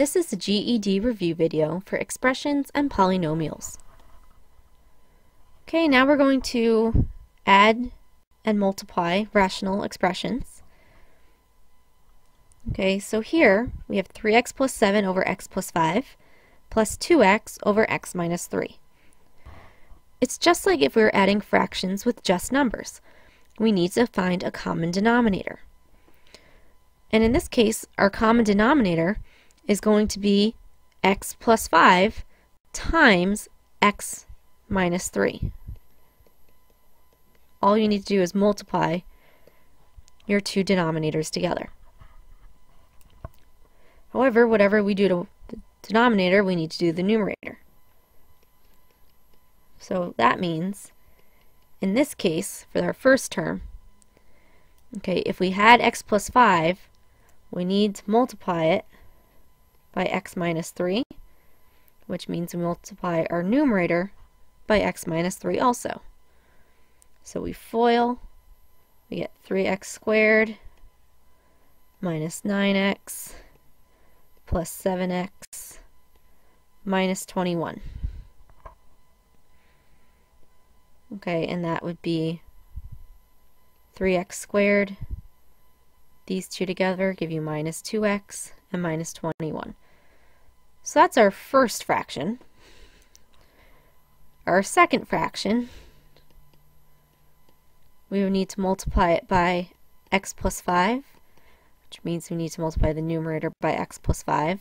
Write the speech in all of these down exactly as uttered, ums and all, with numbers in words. This is the G E D review video for expressions and polynomials. Okay, now we're going to add and multiply rational expressions. Okay, so here we have three x plus seven over x plus five plus two x over x minus three. It's just like if we were adding fractions with just numbers. We need to find a common denominator. And in this case, our common denominator is going to be x plus five times x minus three. All you need to do is multiply your two denominators together. However, whatever we do to the denominator, we need to do the numerator. So that means, in this case, for our first term, okay, if we had x plus five, we need to multiply it by x minus three, which means we multiply our numerator by x minus three also. So we FOIL, we get three x squared minus nine x plus seven x minus twenty-one. Okay, and that would be three x squared. These two together give you minus two x and minus twenty-one. So that's our first fraction. Our second fraction, we would need to multiply it by x plus five, which means we need to multiply the numerator by x plus five.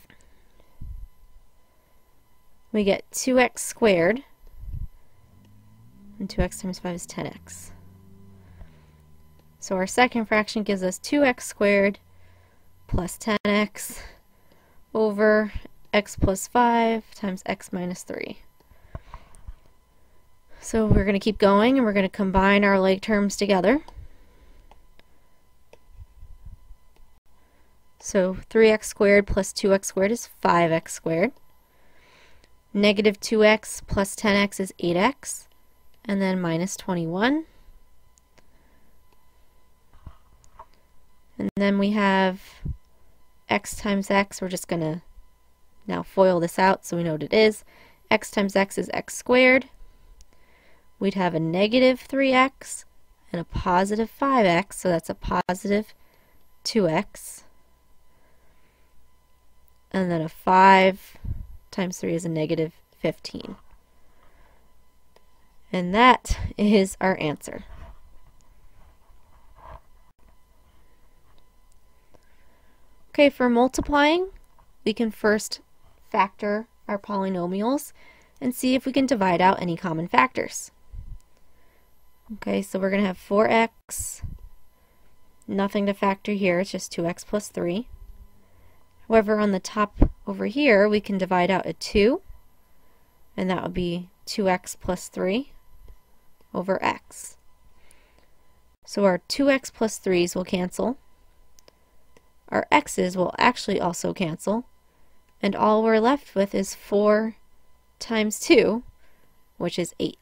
We get two x squared, and two x times five is ten x. So our second fraction gives us two x squared plus ten x over x plus five times x minus three. So we're going to keep going, and we're going to combine our like terms together. So three x squared plus two x squared is five x squared. Negative two x plus ten x is eight x. And then minus twenty-one. And then we have x times x. We're just going to now FOIL this out so we know what it is. X times x is x squared. We'd have a negative three x and a positive five x, so that's a positive two x. And then a five times three is a negative fifteen. And that is our answer. Okay, for multiplying, we can first factor our polynomials and see if we can divide out any common factors. Okay, so we're going to have four x, nothing to factor here, it's just two x plus three. However, on the top over here, we can divide out a two, and that would be two x plus three over x. So our two x plus threes will cancel, our x's will actually also cancel, and all we're left with is four times two, which is eight.